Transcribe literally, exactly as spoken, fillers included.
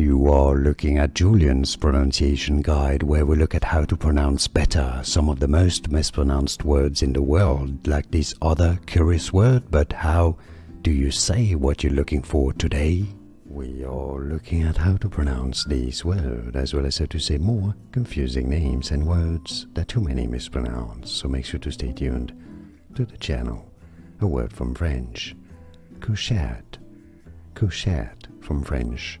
You are looking at Julian's pronunciation guide, where we look at how to pronounce better some of the most mispronounced words in the world, like this other curious word. But how do you say what you're looking for today? We are looking at how to pronounce these words, as well as how to say more confusing names and words that too many mispronounce. So make sure to stay tuned to the channel. A word from French, couchette, couchette from French.